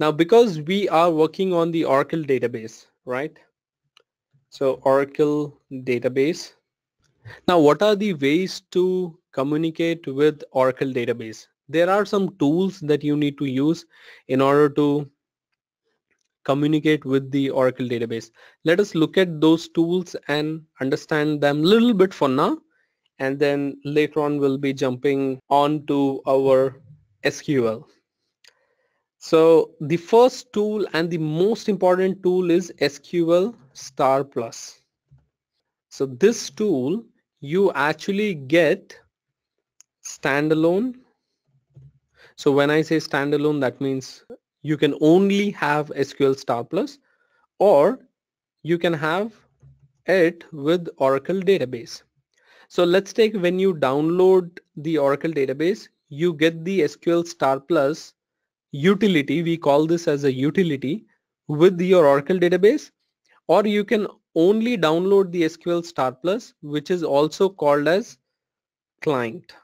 Now, because we are working on the Oracle database, right? So Oracle database. Now, what are the ways to communicate with Oracle database? There are some tools that you need to use in order to communicate with the Oracle database. Let us look at those tools and understand them a little bit for now, and then later on we'll be jumping on to our SQL. So the first tool and the most important tool is SQL*Plus. So this tool, you actually get standalone. So when I say standalone, that means you can only have SQL*Plus, or you can have it with Oracle database. So let's take, when you download the Oracle database, you get the SQL*Plus utility. We call this as a utility with your Oracle database, or you can only download the SQL*Plus, which is also called as client.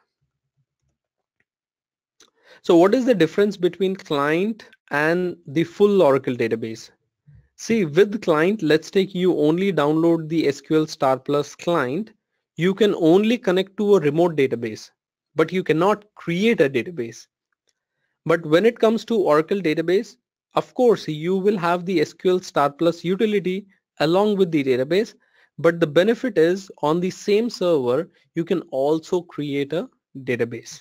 So what is the difference between client and the full Oracle database? See, with client, let's take, you only download the SQL*Plus client. You can only connect to a remote database, but you cannot create a database. But when it comes to Oracle database, of course, you will have the SQL*Plus utility along with the database, but the benefit is on the same server, you can also create a database,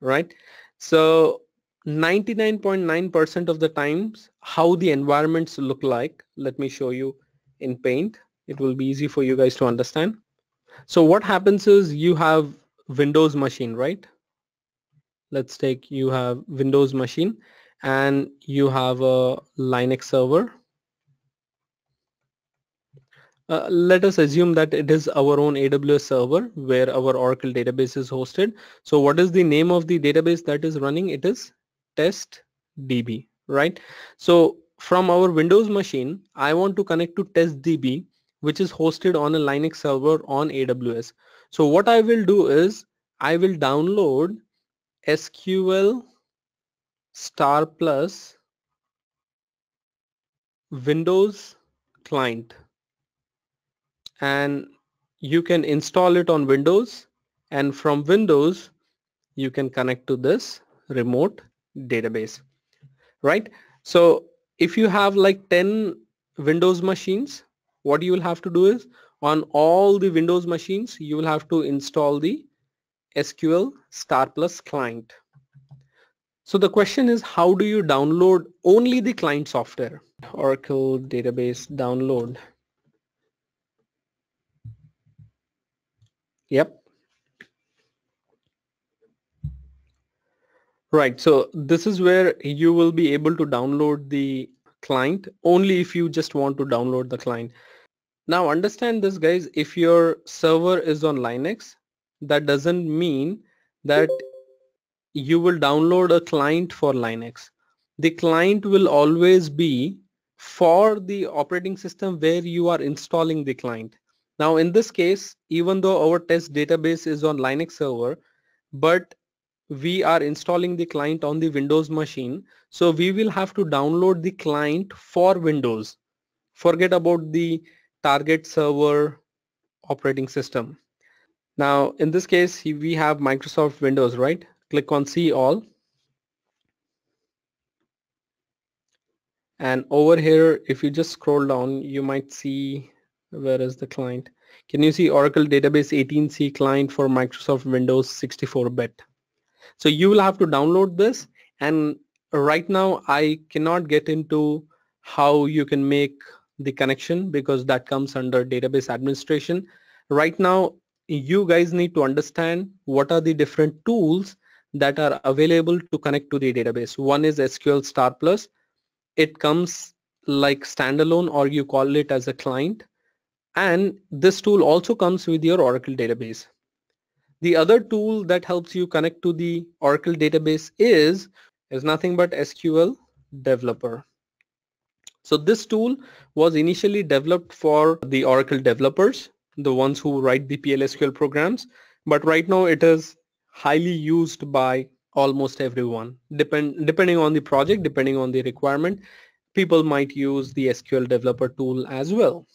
right? So 99.9% of the times, how the environments look like, let me show you in Paint. It will be easy for you guys to understand. So what happens is you have Windows machine, right? Let's take, you have Windows machine and you have a Linux server. Let us assume that it is our own AWS server where our Oracle database is hosted. So what is the name of the database that is running? It is testDB, right? So from our Windows machine, I want to connect to testDB, which is hosted on a Linux server on AWS. So what I will do is I will download SQL*Plus Windows client, and you can install it on Windows, and from Windows you can connect to this remote database, right? So if you have like 10 Windows machines, what you will have to do is on all the Windows machines you will have to install the SQL*Plus client. So the question is, how do you download only the client software? Oracle database download. Yep. Right, so this is where you will be able to download the client only if you just want to download the client. Now understand this, guys, if your server is on Linux, that doesn't mean that you will download a client for Linux. The client will always be for the operating system where you are installing the client. Now in this case, even though our test database is on Linux server, but we are installing the client on the Windows machine, so we will have to download the client for Windows. Forget about the target server operating system. Now in this case we have Microsoft Windows, right? Click on see all, and over here if you just scroll down you might see, where is the client? Can you see Oracle database 18c client for Microsoft Windows 64-bit? So you will have to download this, and right now I cannot get into how you can make the connection because that comes under database administration. Right now you guys need to understand what are the different tools that are available to connect to the database. One is SQL*Plus. It comes like standalone, or you call it as a client, and this tool also comes with your Oracle database. The other tool that helps you connect to the Oracle database is nothing but SQL Developer. So this tool was initially developed for the Oracle developers, the ones who write the PLSQL programs, but right now it is highly used by almost everyone. Depending on the project, depending on the requirement, people might use the SQL Developer tool as well.